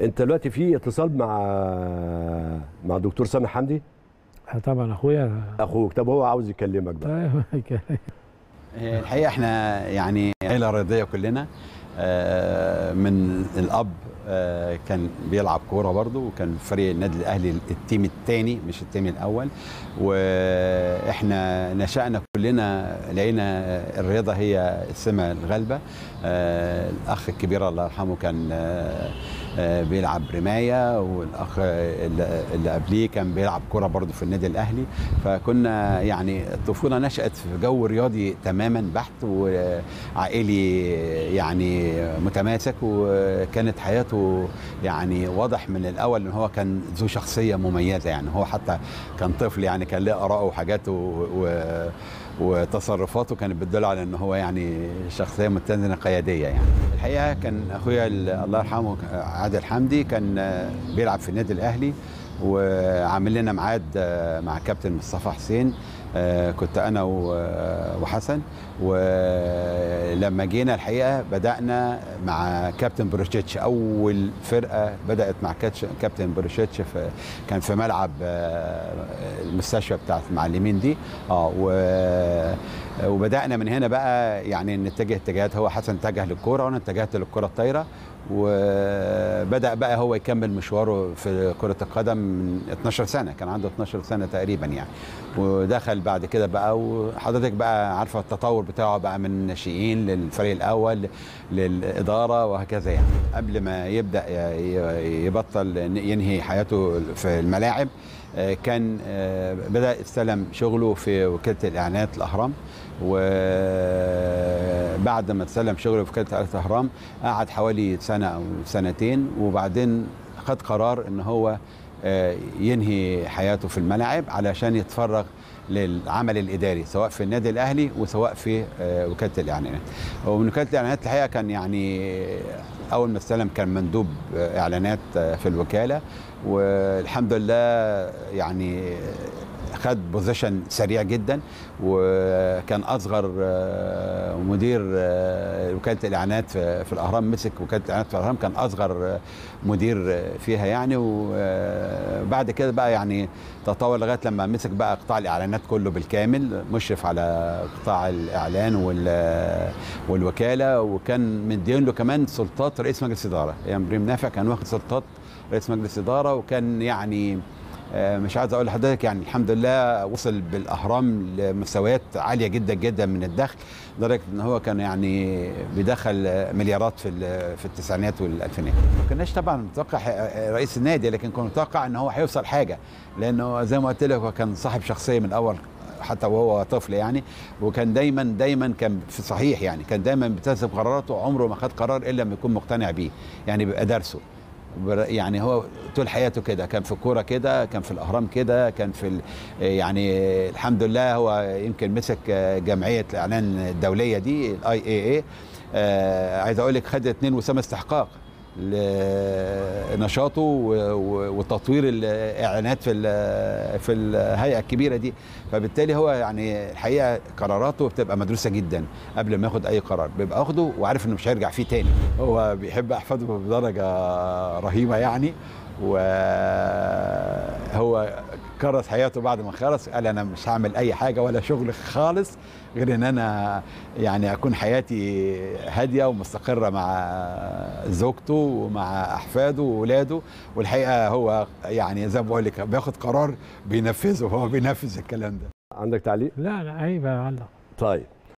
انت دلوقتي في اتصال مع دكتور سامح حمدي؟ طبعا اخويا. اخوك. طب هو عاوز يكلمك بقى. الحقيقه احنا يعني عيله رياضيه كلنا، من الاب كان بيلعب كوره برضه، وكان فريق النادي الاهلي التيم الثاني مش التيم الاول، واحنا نشأنا كلنا لقينا الرياضه هي السمه الغالبه. الاخ الكبير الله يرحمه كان بيلعب رمايه، والاخ اللي قبليه كان بيلعب كوره برضه في النادي الاهلي، فكنا يعني الطفوله نشأت في جو رياضي تماما بحت وعائلي يعني متماسك، وكانت حياته يعني واضح من الاول ان هو كان ذو شخصيه مميزه. يعني هو حتى كان طفل يعني كان له آراءه وحاجاته وتصرفاته كانت بتدل على ان هو يعني شخصيه متزنه قياديه. يعني الحقيقه كان اخويا الله يرحمه عادل حمدي كان بيلعب في النادي الاهلي، وعامل لنا ميعاد مع كابتن مصطفى حسين، كنت انا وحسن، ولما جينا الحقيقه بدانا مع كابتن بروشيتش. اول فرقه بدات مع كابتن بروشيتش كان في ملعب المستشفى بتاعت المعلمين دي، وبدانا من هنا بقى يعني نتجه اتجاهات. هو حسن اتجه للكوره وانا اتجهت للكره الطايره، وبدأ بقى هو يكمل مشواره في كرة القدم من 12 سنة، كان عنده 12 سنة تقريبا يعني، ودخل بعد كده بقى. وحضرتك بقى عارفة التطور بتاعه بقى من الناشئين للفريق الأول للإدارة وهكذا. يعني قبل ما يبدأ يبطل ينهي حياته في الملاعب كان بدأ استلم شغله في وكالة الإعلانات الأهرام، وبعد ما تسلم شغله في وكالة الإعلانات الأهرام قعد حوالي سنة أو سنتين، وبعدين خد قرار إن هو ينهي حياته في الملاعب علشان يتفرغ للعمل الاداري سواء في النادي الاهلي وسواء في وكاله الاعلانات. ومن وكاله الاعلانات الحقيقه كان يعني اول ما استلم كان مندوب اعلانات في الوكاله، والحمد لله يعني خد بوزيشن سريع جدا، وكان اصغر مدير وكاله الاعلانات في الاهرام، مسك وكاله الاعلانات في الاهرام كان اصغر مدير فيها يعني. وبعد كده بقى يعني تطور لغايه لما مسك بقى قطاع الاعلانات كله بالكامل، مشرف على قطاع الاعلان والوكاله، وكان مدين له كمان سلطات رئيس مجلس اداره. يعني إبراهيم نافع كان واخد سلطات رئيس مجلس اداره، وكان يعني مش عايز اقول لحضرتك يعني الحمد لله وصل بالاهرام لمستويات عاليه جدا جدا من الدخل، لدرجه ان هو كان يعني بيدخل مليارات في التسعينات والالفينات. ما كناش طبعا متوقع رئيس النادي، لكن كنا متوقع ان هو هيوصل حاجه، لانه زي ما قلت لك هو كان صاحب شخصيه من اول حتى وهو طفل يعني، وكان دايما كان في صحيح يعني، كان دايما بيتخذ قراراته، عمره ما خد قرار الا لما يكون مقتنع بيه يعني، بيبقى دارسه يعني. هو طول حياته كده، كان في الكوره كده، كان في الاهرام كده، كان في يعني الحمد لله هو يمكن مسك جمعيه الاعلان الدوليه دي IAA، عايز اقول لك خد 2 وسامه استحقاق لنشاطه وتطوير الاعلانات في الهيئه الكبيره دي. فبالتالي هو يعني الحقيقه قراراته بتبقى مدروسه جدا قبل ما ياخد اي قرار، بيبقى اخده وعارف انه مش هيرجع فيه تاني، هو بيحب احفاده بدرجه رهيبه يعني. وهو كرس حياته بعد ما خلص، قال انا مش هعمل اي حاجه ولا شغل خالص غير ان انا يعني اكون حياتي هاديه ومستقره مع زوجته ومع احفاده واولاده. والحقيقه هو يعني زي ما بقول لك بياخد قرار بينفذه، هو بينفذ الكلام ده. عندك تعليق؟ لا عيب يا معلم. طيب.